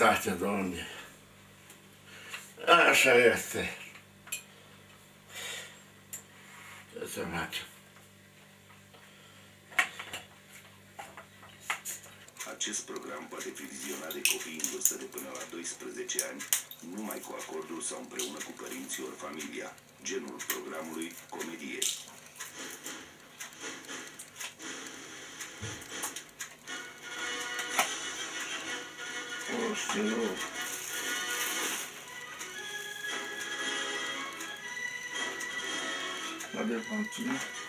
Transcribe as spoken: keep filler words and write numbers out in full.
dreptate, Doamne. Așa este. Ce să facem? Acest program poate fi vizionat de copii în vârstă de până la doisprezece ani, numai cu acordul sau împreună cu părinții ori familia. Genul programului, comedie. Nu știu. La de continuu.